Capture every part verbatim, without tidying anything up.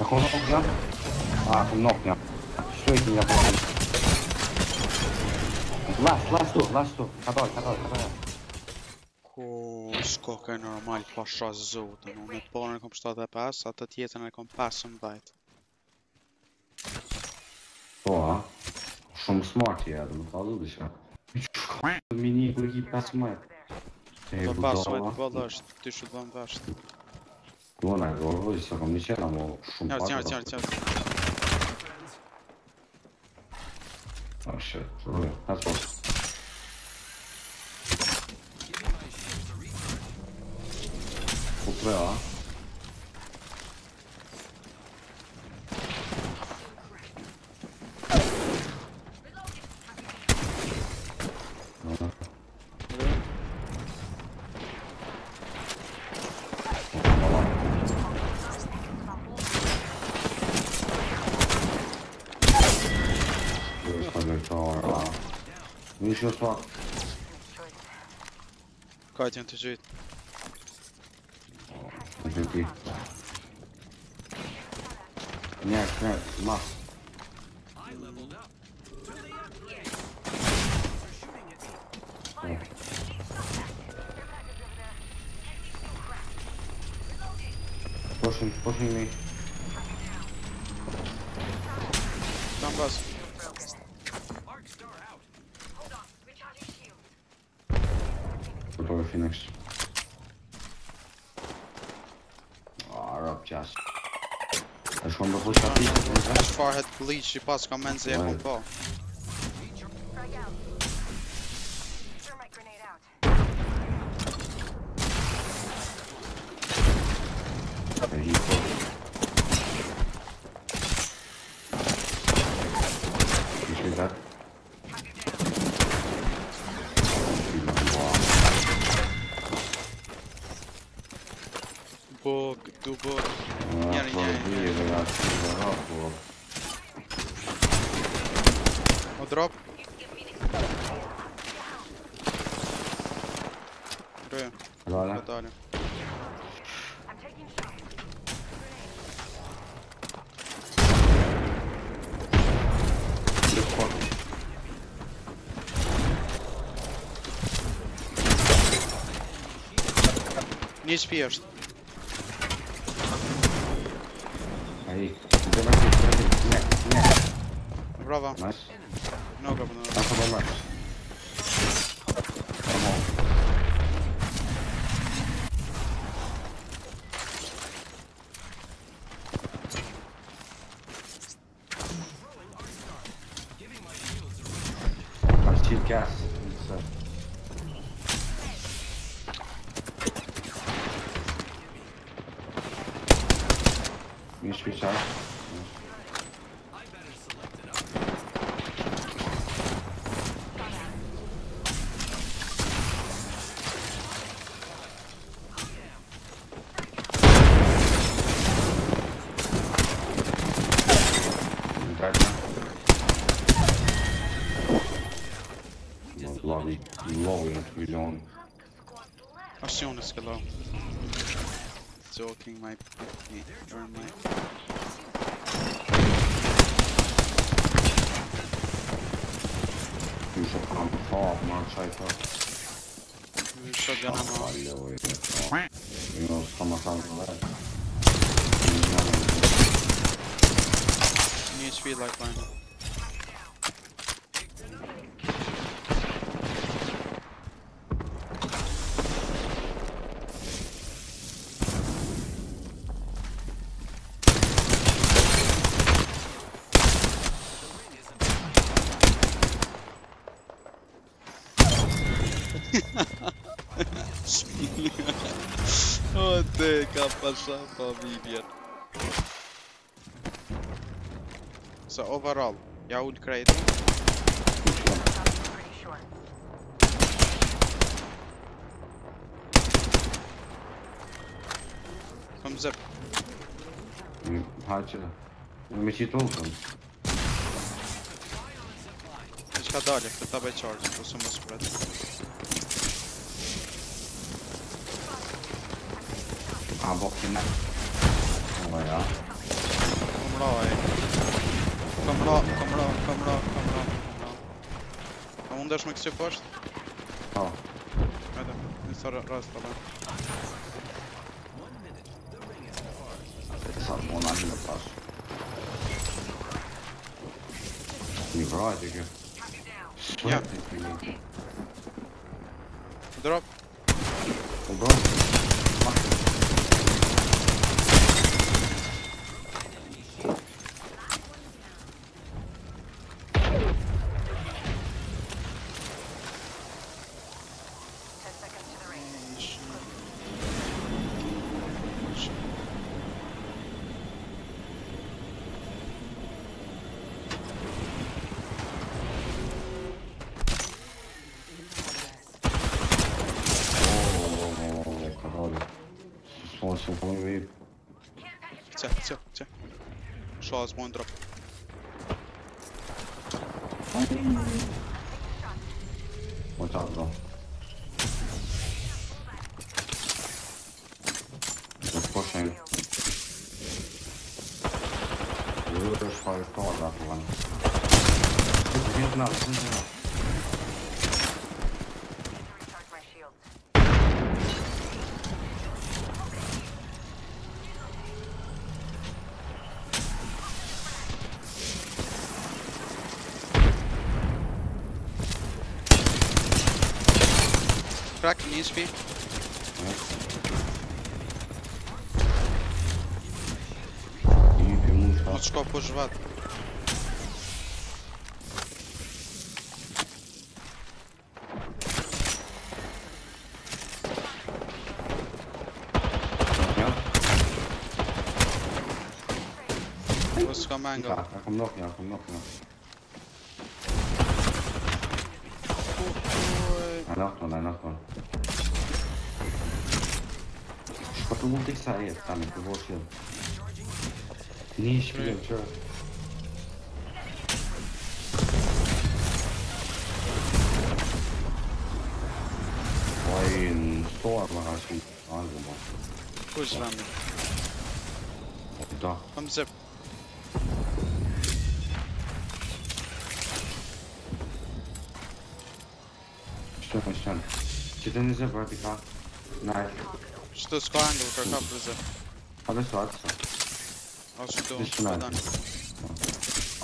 Так он огня? А, он огня. Что это меня было? Ласт, ласту, ласту. Кабал, кабал, кабал. Skokaj normal, pasha zotën. Unë të parën e kom shtatëdhjetë e pesë, atë tjetën e kom pesëmbëdhjetë. Po, shumë smart je, dhe më thallu dhe që. Shkojnë mini përgi pesëmbëdhjetë. Do pesëmbëdhjetë bëllë është, ty shu dhëm vështë. Duan e gorëvë, se kom një qera, mo shumë parë. Njerë, njerë, njerë. Oh shit, rrë, that's what. Well, quite interesting. Нет, нет, мас. Пошли, пошли. Там вас. Готовый финиш. Just. Është shumë bëhut aty. Është farë të bleach I pas komencë e kom po. Не спешит. Ай, браво. Много было. Hello. Joking my yeah, turn my you shot on the top, man, you shot down on the you know some of them need speed like mine. Пошла по бибе. So overall, я ульт крейт. Комзеп. Хачер. Мечит толком. Точка дали, это бачард, посумо спред. I'm walking. Oh my god. roll, eh. Come roll, come roll, come roll, come roll, come roll. A mundesh me kësi poshtë? Po. Edhe, njësë rrës të bërë. Sa të mund ashtë në pasë. Një vrajt e kë. Ja. Drop. O bro. Shot is one drop. What's up, bro? Just pushing. You just fire forward that one. He's not, he's not. Crack in H P. Можешь кого пожевать. Пуска манго. Аком нокня, аком нокня. Knocked one, I knocked one. But we won't take that yet, damn it, the whole shield. Knee shield, sure. Fine, storm, I think. I don't know. Push landing. Da. I'm zip. Czekaj, ścianę. Czy ten jest epotyka? Najpierw. Czy to jest koangle, kaka pryzę? Ale co, akcja. Oczy tu, badanie.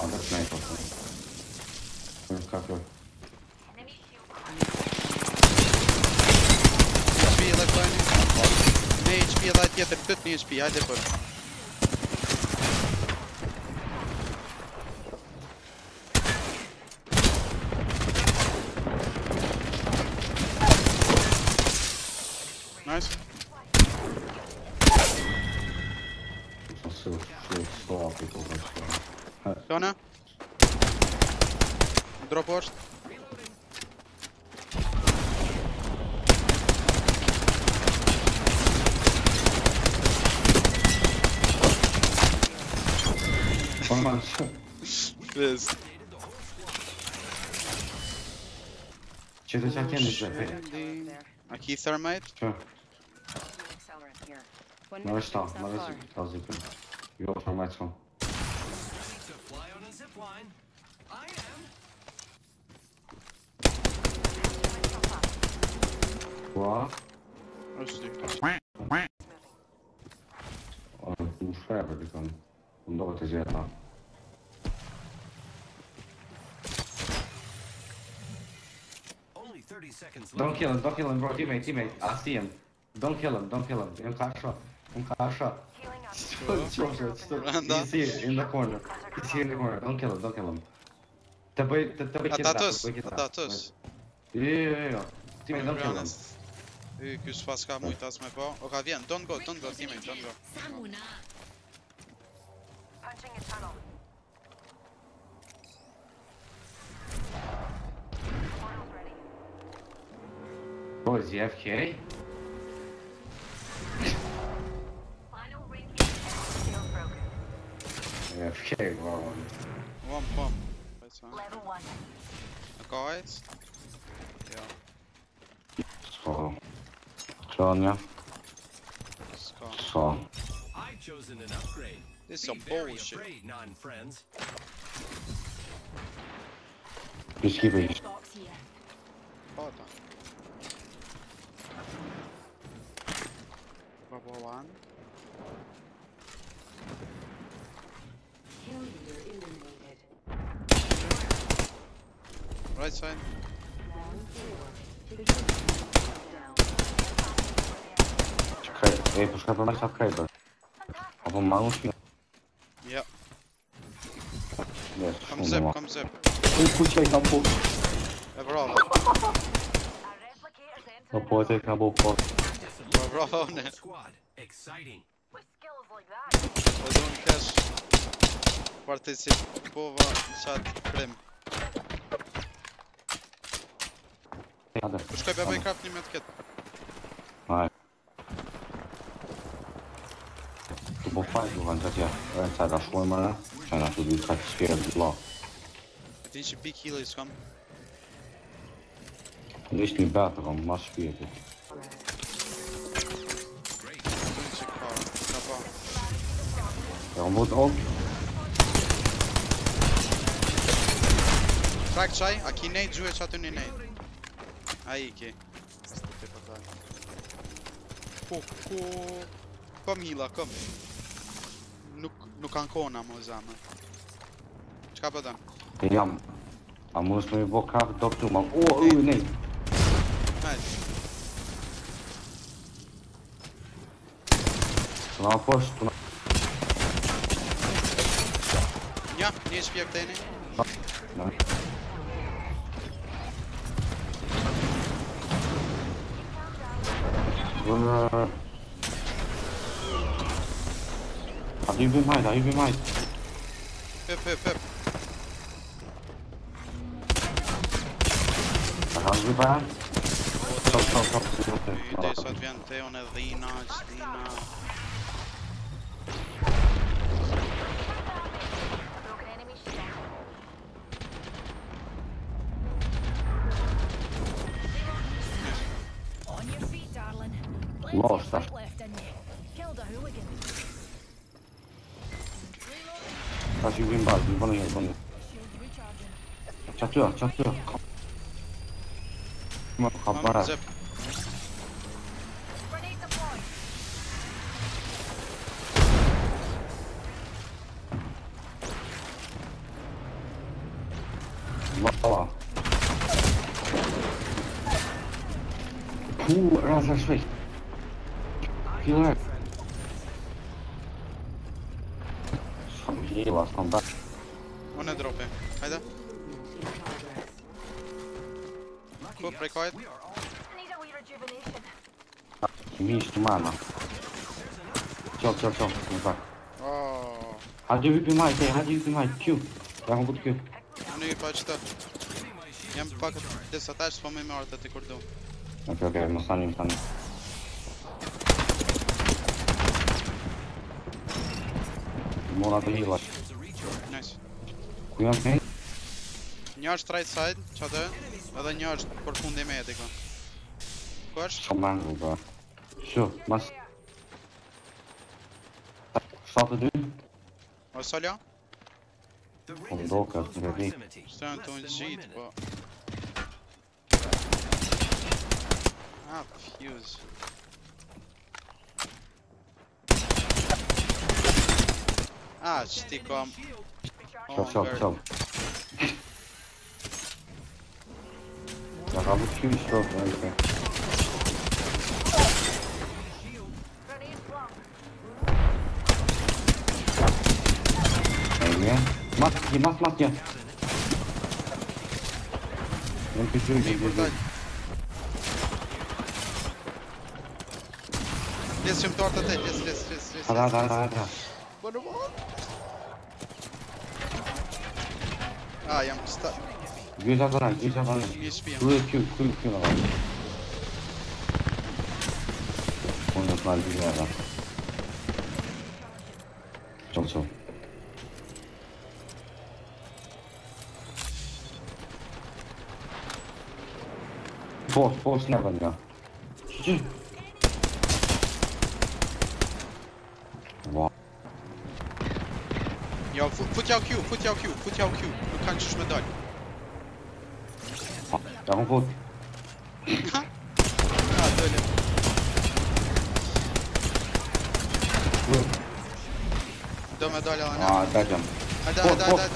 Ale snajpa. Kapiel. H P jadaj kolejny. Nie H P jadaj tjetër, këtë një H P, hajde për. Nice. I'm so shit, so people right there. Drop watch. One man shot. Please. Че за чакен здесь? А key thermite? Sure. Należy tam, należy tam zipem. I otrzymają. Wow. Muszę wybrać on. On dobrze to zjada. Don't kill him, don't kill him, bro. Teammate, teammate. I see him. Don't kill him, don't kill him. I'm caught shot. I'm caught shot. He's here in the corner. He's here in the corner. Don't kill him, don't kill him. Atatus, Atatus. Yeah, yeah, yeah. Teammate, don't kill him. Ky s'paska mujt as me po. Oka vjen, don't go, don't go, teammate, don't go. Punching a tunnel. Oh, is he F K? Yeah, okay, well, one bomb. Level one. Guys? Yeah. So. John, yeah. So. I've chosen an upgrade. This is some bullshit. Just keep it. Hold on. Bubble one. Right side. Czekaj, ej, poszukaj po marca w Krajber. Albo małą świnę. Ja. Wiesz, come zep, come zep. Kuciaj tam pół. Ebron. No płotek na półpot. Ebron. Odron cash. Partycypowa czat krem. Puszczaj białej kapnie metkietę. Aj. To był fajny wątek, ja ręce zaszłem, ale trzeba tu wyjechać z pierdla. Ty się big heal jest tam. Jest mi battle, masz pierdla. Ja moet ook. Track czaj, a kinej dżuje czatu nie nej. Aiki. Cu com hila, com. Nu nu cancona mozama. Scapă da. Iam. Am mers mai vocal doctor, mă. O, ui, nei. Hai. La fost. Ja, nie śpiewteny. No. Uh, are you behind? Are you behind? Pip, pip, pip. Are you behind? Stop, stop, stop. Desaviante on Edina, Edina. Lost that. As you win back, you want to get one. Chatur, chatur. Come on, come back. Wow. Who runs that way? Healer. Some healers come back. One drop him. Hide up. Cool, break hard. Missed mana. Chop, chop, chop. Come back. Oh. How do you be my day? How do you be my Q? I'm going to Q. I'm going to patch that. I'm going to disattach. I'm going to take it down. Okay, okay. I'm standing, standing. More on the healer. Nice. Kuj on me. Një është right side, që të, edhe një është për fundi me e dikon. Ku është? Shë mangu, bro. Shë, mas... seventy-two? O, salja? O, ndoka, në rëdik. Shtën të unë gjitë, po... Ah, fuse. Ah, stick on. Stop, stop, stop. I have a few shots right there. There we go. Mat, you must mat, yeah. Don't be doing it. Yes, you're torta, yes, yes, yes, yes. Ada, ada, ada. Ah, jam stuck. Use that one, use that one. Really cute, cute, cute. One of my videos. Don't so. Four, four, seven now. Wow. Ja, put your Q, put your Q, put your Q. No kančiš me dalj. Ja vam vod. Ha? Ja, dolje. Do me dolje, ona. A, dađam. Ajde, ajde, ajde, ajde.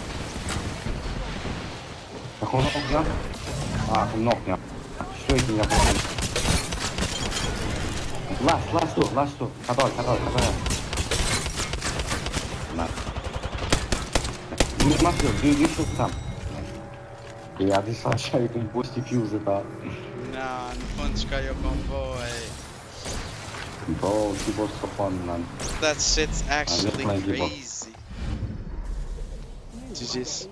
Kako noknja? A, noknja. Što je ti nja potem? Last, last tu, last tu. Kadoj, kadoj, kadoj. Nice. Не смотрел, где вышел там. Я десанчаю тут бости фьюзы, да. На, не пончка я конвой. Bro, he was so fun, man. That shit's actually crazy. G G's.